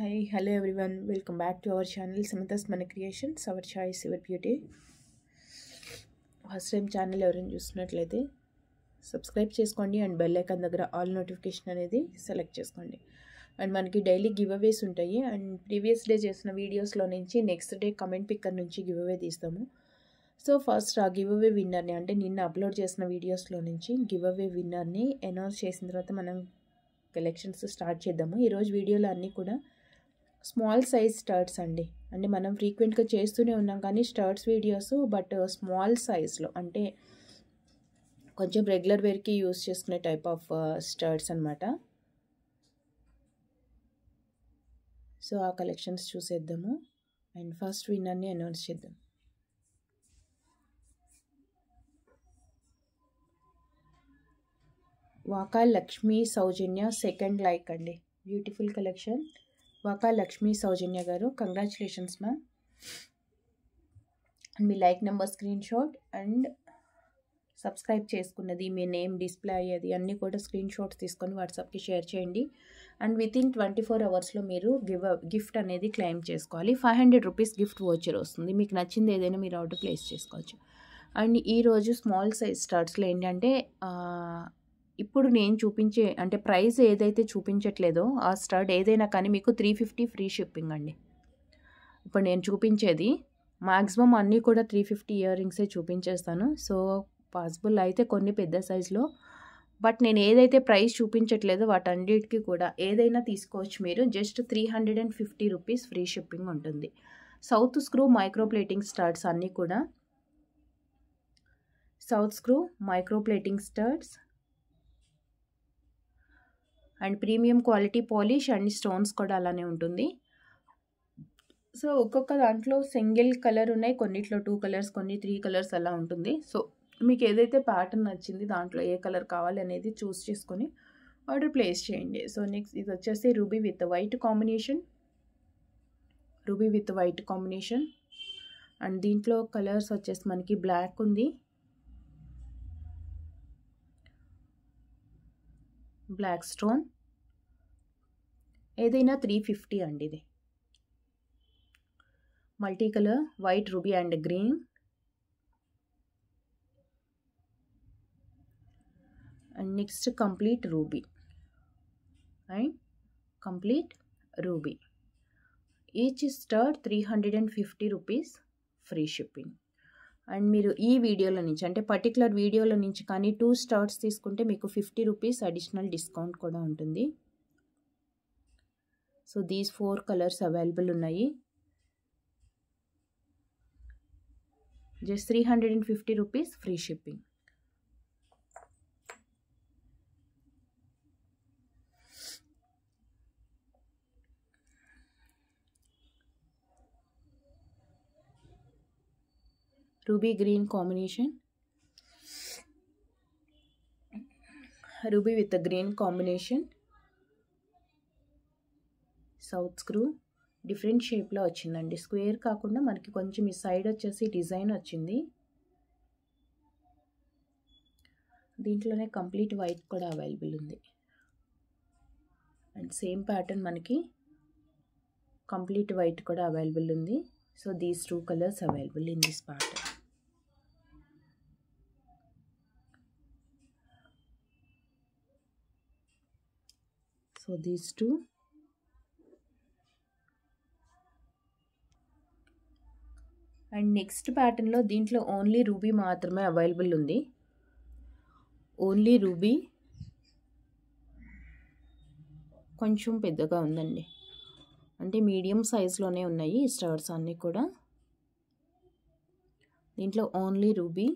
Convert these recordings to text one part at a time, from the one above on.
Hi, hello everyone. Welcome back to our channel Samantha's Manacreations. Our choice, your beauty. First time channel everyone చూస్తున్నట్లయితే subscribe చేసుకోండి and bell icon దగ్గర all notification అనేది select చేసుకోండి. And మనకి daily giveaways ఉంటాయి and previous day చేసిన videos లో నుంచి next day comment picker నుంచి giveaway తీస్తాము. సో ఫస్ట్ ఆ giveaway winner ని అంటే నిన్న అప్లోడ్ చేసిన videos లో నుంచి giveaway winner ని announce చేసిన తర్వాత మనం collections స్టార్ట్ చేద్దాము. ఈ రోజు వీడియోలో అన్ని కూడా small size studs andi ante manam frequent ga chestune unnam kaani studs videos but small size lo ante koncham regular wear ki use cheskune type of studs anamata so aa collections chusedamu and first winner ni announce chedam Vaka Lakshmi Saujanya second like andi beautiful collection Vaka Lakshmi Saujanya garu, congratulations ma'am. And me like number screenshot and subscribe chesukunnadi me name display ayyadi anni kuda screenshots teeskoni WhatsApp ki share cheyandi and within 24 hours lo meeru gift anedi claim chesukovali 500 rupees gift voucher ostundi meeku nachindi edaina meeru order place chesukovachu and ee roju small size studs lo endante ఇప్పుడు నేను చూపించే అంటే price ఏదైతే చూపించట్లేదో ఆ stud ఏదైనా కానీ మీకు 350 free shipping అండి ఇప్పుడు నేను చూపించేది మాక్సిమం అన్నీ కూడా 350 ఇయర్ రింగ్సే చూపించేస్తాను సో పాసిబుల్ అయితే కొన్ని పెద్ద సైజులో బట్ నేను ఏదైతే ప్రైస్ చూపించట్లేదో వాటన్నిటికీ కూడా ఏదైనా తీసుకోవచ్చు మీరు జస్ట్ 350 రూపీస్ ఫ్రీ షిప్పింగ్ ఉంటుంది సౌత్ స్క్రూ మైక్రోప్లేటింగ్ స్టడ్స్ అన్నీ కూడా south screw microplating studs And premium quality polish and stones కూడా అలానే ఉంటుంది సో ఒక్కొక్క దాంట్లో సింగిల్ కలర్ ఉన్నాయి కొన్నిట్లో 2 కలర్స్ కొన్ని 3 కలర్స్ అలా ఉంటుంది సో మీకు ఏదైతే ప్యాటర్న్ నచ్చింది దాంట్లో ఏ కలర్ కావాలి అనేది చూస్ చేసుకొని ఆర్డర్ ప్లేస్ చేయండి సో నెక్స్ట్ ఇది వచ్చేసి ruby with white combination and దీంట్లో కలర్స్ వచ్చేసి మనకి బ్లాక్ ఉంది బ్లాక్ స్టోన్ ఏదైనా 350 అండి ఇది multi colour white ruby and green and next complete ruby each stud 350 rupees free shipping and మీరు ఈ వీడియోలో నుంచి అంటే పర్టికులర్ వీడియోలో నుంచి కానీ 2 స్టడ్స్ తీసుకుంటే మీకు 50 రూపీస్ అడిషనల్ డిస్కౌంట్ కూడా ఉంటుంది సో దీస్ 4 కలర్స్ అవైలబుల్ ఉన్నాయి just 350 rupees free shipping ruby green combination ruby with the green combination south screw different shape lo ochindandi square kaakunda maniki koncham ee side vachesi design ochindi deentlone complete white kuda available undi and same pattern maniki complete white kuda available undi so these 2 colors available in this pattern So these 2 and next pattern lo deentlo only ruby maatrame available undi only ruby koncham peddaga undandi ante medium size lone unnayi stars anni kuda deentlo only ruby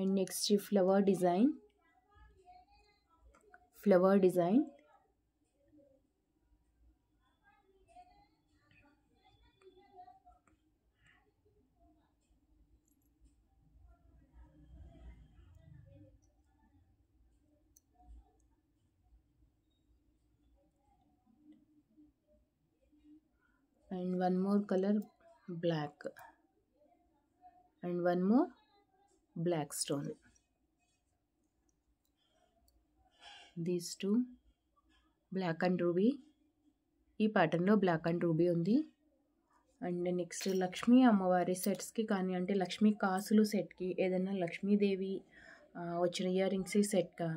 And next flower design and one more color black and one more Black stone these two, black and ruby. Ee pattern lo black and ruby undi. And next Lakshmi Amavari sets ki kaani ante Lakshmi Kasulu set ki edanna Lakshmi Devi ochina earrings set ka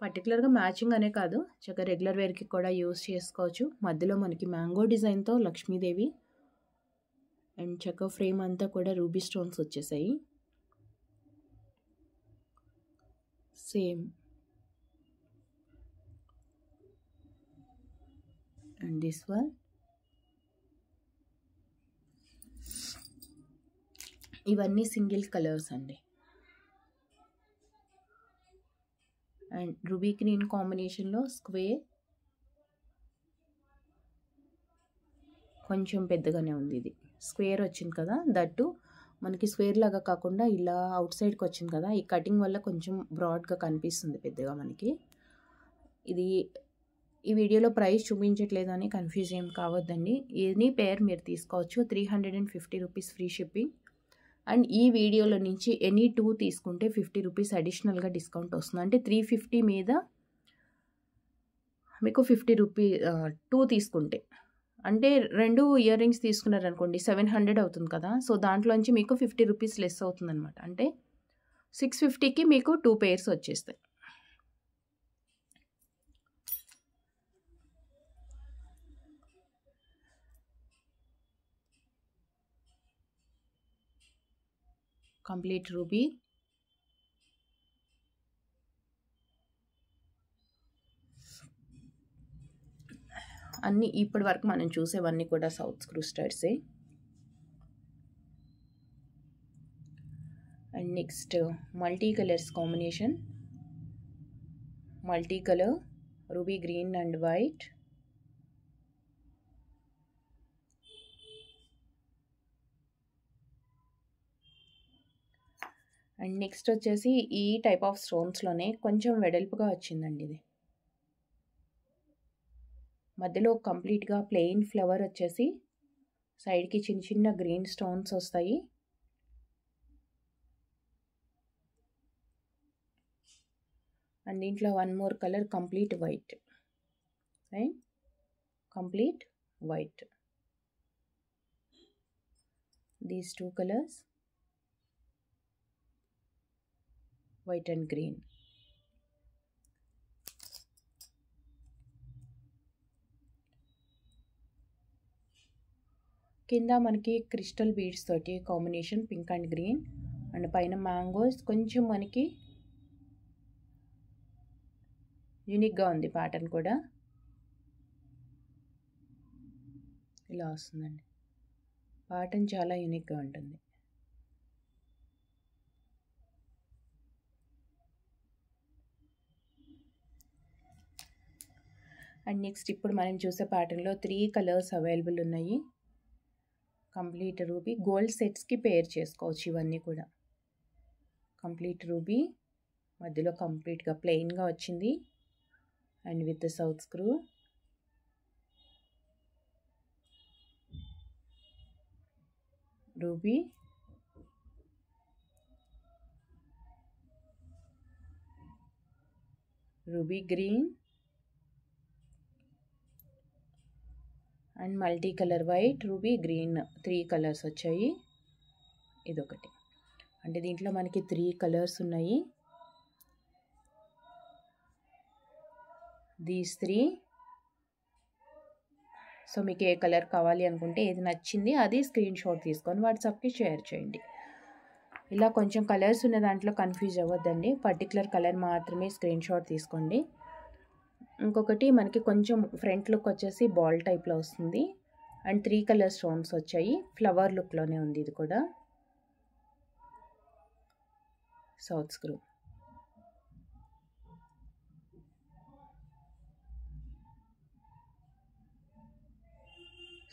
particular ga matching ane kaadu chaka regular wear ki kuda use chesukochu madhyalo manaki mango design tho Lakshmi Devi and chaka frame anta kuda ruby stones vachchesayi same and this one ఇవన్నీ single colours అండి and ruby green combination లో square కొంచెం పెద్దగానే ఉంది ఇది square వచ్చింది కదా that మనకి స్క్వేర్ లాగా కాకుండా ఇలా అవుట్ సైడ్ కి వచ్చింది కదా ఈ కటింగ్ వల్ల కొంచెం బ్రాడ్ గా కనిపిస్తుంది పెద్దగా మనకి ఇది ఈ వీడియోలో ప్రైస్ చూపించట్లేదని కన్ఫ్యూజ్ ఏం కావద్దండి ఎనీ పేర్ మీరు తీసుకోవచ్చు 350 రూపాయస్ free shipping And this video lo nunchi any two teeskunte 50 rupees additional ga discount ostundi ante 350 meeda meeku 50 rupees two teeskunte ante rendu earrings teeskunnaru anukondi 700 avutundi kada so dantlo nunchi meeku 50 rupees less avutundi anamata ante 650 ki meeku two pairs vachestayi Complete ruby अन्नी इपड़ work मानन चूसे वन्नी कोड़ा south क्रूस्टर से and next multi colors combination multi color ruby green and white And next వచ్చేసి ఈ type of stones లోనే కొంచెం వెడల్పుగా వచ్చిందండి ఇది మధ్యలో కంప్లీట్ గా ప్లెయిన్ ఫ్లవర్ వచ్చేసి సైడ్ కి చిన్న చిన్న గ్రీన్ స్టోన్స్ వస్తాయి అండ్ దీంట్లో one more colour complete white right complete white these two colours White and green. Kinda manaki crystal beads toti combination pink and green and paina mangoes koncham manaki unique ga undi pattern kuda ila ostundandi pattern chala unique ga untundi And next इप्पुडु मनं चूसे pattern लो 3 colours available उन्नायि complete ruby gold sets की pair चेसुकोवच्चु इवन्नी कूडा complete ruby मध्यलो कंप्लीट गा प्लेन गा वच्चिंदी and with the south screw रूबी रूबी ग्रीन And multi color white, ruby, green, three colors వచ్చాయి ఇదొకటి అంటే దీంట్లో మనకి త్రీ కలర్స్ ఉన్నాయి దీస్ త్రీ సో మీకు ఏ కలర్ కావాలి అనుకుంటే ఏది నచ్చింది అది స్క్రీన్ షాట్ తీసుకొని WhatsApp కి షేర్ చేయండి ఇలా కొంచెం కలర్స్ ఉన్న దాంట్లో కన్ఫ్యూజ్ అవ్వద్దండి పర్టిక్యులర్ కలర్ మాత్రమే స్క్రీన్ షాట్ తీసుకోండి ఇంకొకటి మనకి కొంచెం ఫ్రంట్ లుక్ వచ్చేసి బాల్ టైప్ లో వస్తుంది అండ్ త్రీ కలర్ స్టోన్స్ వచ్చాయి ఫ్లవర్ లుక్ లోనే ఉంది ఇది కూడా సౌత్ స్క్రూ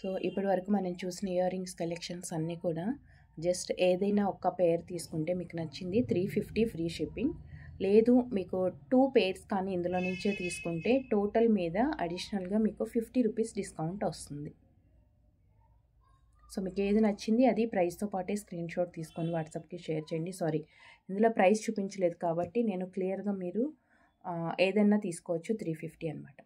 సో ఇప్పటి వరకు మనం చూసిన ఇయర్ రింగ్స్ కలెక్షన్స్ అన్నీ కూడా జస్ట్ ఏదైనా ఒక పేర్ తీసుకుంటే మీకు నచ్చింది 350 ఫ్రీ షిప్పింగ్ లేదు మీకు టూ పేర్స్ కానీ ఇందులో నుంచే తీసుకుంటే టోటల్ మీద అడిషనల్ గా మీకు 50 రూపాయస్ డిస్కౌంట్ వస్తుంది సో మీకు ఏది నచ్చింది అది ప్రైస్ తో పాటు స్క్రీన్ షాట్ తీసుకొని WhatsApp కి షేర్ చేయండి సారీ ఇందులో ప్రైస్ చూపించలేదు కాబట్టి నేను క్లియర్ గా మీరు ఏదైనా తీసుకోవచ్చు 350 అన్నమాట.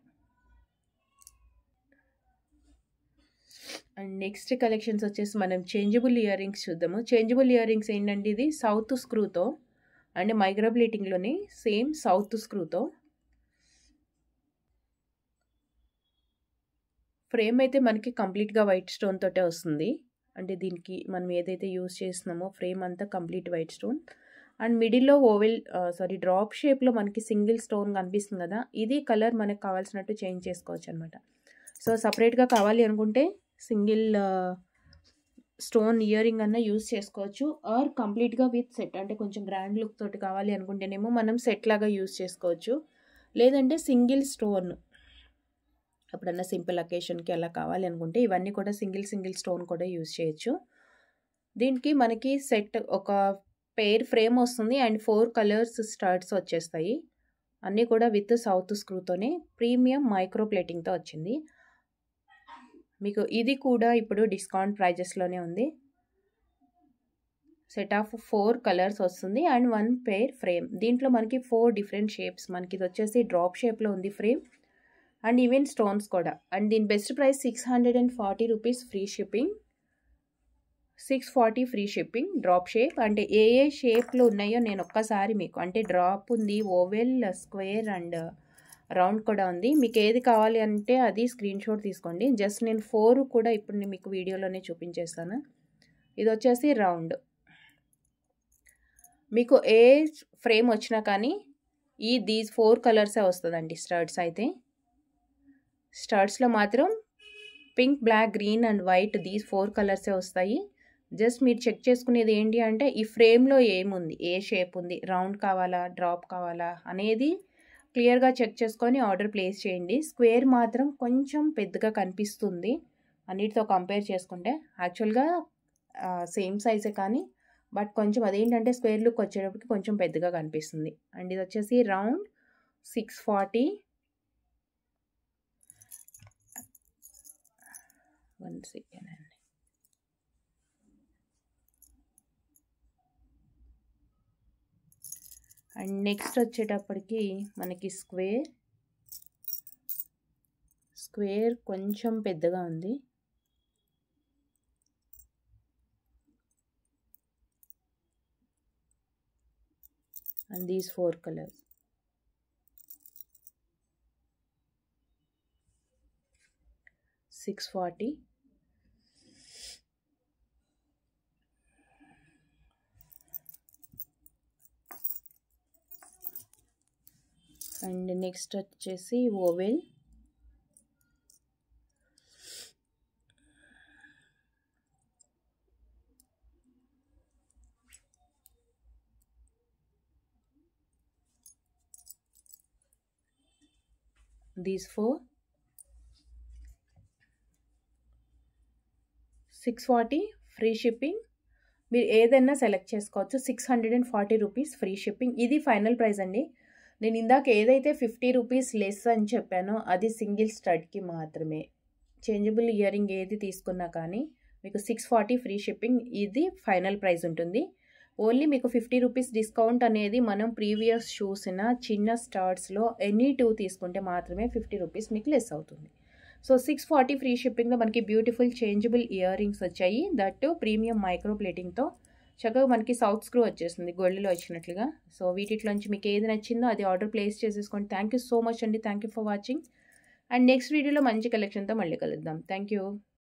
అండ్ నెక్స్ట్ కలెక్షన్స్ వచ్చేసి మనం చేంజబుల్ ఇయర్ రింగ్స్ చూద్దాము. చేంజబుల్ ఇయర్ రింగ్స్ ఏంటంటే ఇది సౌత్ స్క్రూతో అండ్ మైగ్రాబ్లేటింగ్లోని సేమ్ సౌత్ స్క్రూతో. ఫ్రేమ్ అయితే మనకి కంప్లీట్గా వైట్ స్టోన్ తోటే వస్తుంది. అంటే దీనికి మనం ఏదైతే యూజ్ చేస్తున్నామో ఫ్రేమ్ అంతా కంప్లీట్ వైట్ స్టోన్. అండ్ మిడిల్లో డ్రాప్ షేప్లో మనకి సింగిల్ స్టోన్ కనిపిస్తుంది కదా, ఇది కలర్ మనకు కావాల్సినట్టు చేంజ్ చేసుకోవచ్చు అనమాట. సో సపరేట్గా కావాలి అనుకుంటే సింగిల్ స్టోన్ ఇయర్ రింగ్ అన్న యూజ్ చేసుకోవచ్చు. ఆర్ కంప్లీట్గా విత్ సెట్ అంటే కొంచెం గ్రాండ్ లుక్ తోటి కావాలి అనుకుంటేనేమో మనం సెట్ లాగా యూజ్ చేసుకోవచ్చు, లేదంటే సింగిల్ స్టోన్ ఎప్పుడన్నా సింపుల్ అకేషన్కి అలా కావాలి అనుకుంటే ఇవన్నీ కూడా సింగిల్ స్టోన్ కూడా యూజ్ చేయొచ్చు. దీనికి మనకి సెట్ ఒక పెయిర్ ఫ్రేమ్ వస్తుంది అండ్ 4 కలర్స్ స్టార్ట్స్ వచ్చేస్తాయి. అన్నీ కూడా విత్ సౌత్ స్క్రూతోనే ప్రీమియం మైక్రోప్లేటింగ్తో వచ్చింది. మీకు ఇది కూడా ఇప్పుడు డిస్కౌంట్ ప్రైజెస్లోనే ఉంది. సెట్ ఆఫ్ 4 కలర్స్ వస్తుంది అండ్ 1 పెయిర్ ఫ్రేమ్. దీంట్లో మనకి 4 డిఫరెంట్ షేప్స్, మనకి ఇది వచ్చేసి డ్రాప్ షేప్లో ఉంది ఫ్రేమ్ అండ్ ఈవెన్ స్టోన్స్ కూడా. అండ్ దీని best price 640 rupees free shipping, 640 free shipping. Drop shape అంటే ఏ షేప్లో ఉన్నాయో నేను ఒక్కసారి మీకు, అంటే డ్రాప్ ఉంది, ఓవెల్, స్క్వేర్ అండ్ రౌండ్ కూడా ఉంది. మీకు ఏది కావాలి అంటే అది స్క్రీన్ షాట్ తీసుకోండి. జస్ట్ నేను 4 కూడా ఇప్పుడు మీకు వీడియోలోనే చూపించేస్తాను. ఇది వచ్చేసి రౌండ్. మీకు ఏ ఫ్రేమ్ వచ్చినా కానీ దీస్ 4 కలర్సే వస్తుందండి. స్టడ్స్ అయితే స్టార్ట్స్లో మాత్రం pink, black, green and white these 4 కలర్సే వస్తాయి. జస్ట్ మీరు చెక్ చేసుకునేది ఏంటి అంటే ఈ ఫ్రేమ్లో ఏముంది, ఏ షేప్ ఉంది, రౌండ్ కావాలా, డ్రాప్ కావాలా అనేది క్లియర్గా చెక్ చేసుకొని ఆర్డర్ ప్లేస్ చేయండి. స్క్వేర్ మాత్రం కొంచెం పెద్దగా కనిపిస్తుంది అన్నిటితో కంపేర్ చేసుకుంటే. యాక్చువల్గా సేమ్ సైజే కానీ బట్ కొంచెం అదేంటంటే స్క్వేర్ లుక్ వచ్చేటప్పటికి కొంచెం పెద్దగా కనిపిస్తుంది. అండ్ ఇది వచ్చేసి రౌండ్ 640. అండ్ నెక్స్ట్ వచ్చేటప్పటికి మనకి స్క్వేర్ కొంచెం పెద్దగా ఉంది. And these 4 colours. And next వచ్చేసి ఓవెల్. These 4 640 free shipping. మీరు ఏదైనా సెలెక్ట్ చేసుకోవచ్చు. 640 రూపీస్ ఫ్రీ షిప్పింగ్. ఇది ఫైనల్ ప్రైస్ అండి. నేను ఇందాక ఏదైతే 50 రూపీస్ లెస్ అని చెప్పానో అది సింగిల్ స్టడ్కి మాత్రమే. చేంజబుల్ ఇయర్ రింగ్ ఏది తీసుకున్నా కానీ మీకు 640 ఫ్రీ షిప్పింగ్ ఇది ఫైనల్ ప్రైస్ ఉంటుంది. ఓన్లీ మీకు 50 రూపీస్ డిస్కౌంట్ అనేది మనం ప్రీవియస్ షూస్న చిన్న స్టార్ట్స్లో ఎనీ 2 తీసుకుంటే మాత్రమే 50 రూపీస్ మీకు లెస్ అవుతుంది. సో 640 ఫ్రీ షిప్పింగ్లో మనకి బ్యూటిఫుల్ చేంజబుల్ ఇయర్ రింగ్స్ వచ్చాయి. దట్ ప్రీమియం మైక్రోప్లేటింగ్తో చక్కగా మనకి సౌత్ స్క్రూ వచ్చేసింది గోల్డ్లో వచ్చినట్లుగా. సో వీటిలోంచి మీకు ఏది నచ్చిందో అది ఆర్డర్ ప్లేస్ చేసేసుకోండి. థ్యాంక్ యూ సో మచ్ అండి. Thank you for watching. And next వీడియోలో మంచి కలెక్షన్తో మళ్ళీ కలుద్దాం. Thank you.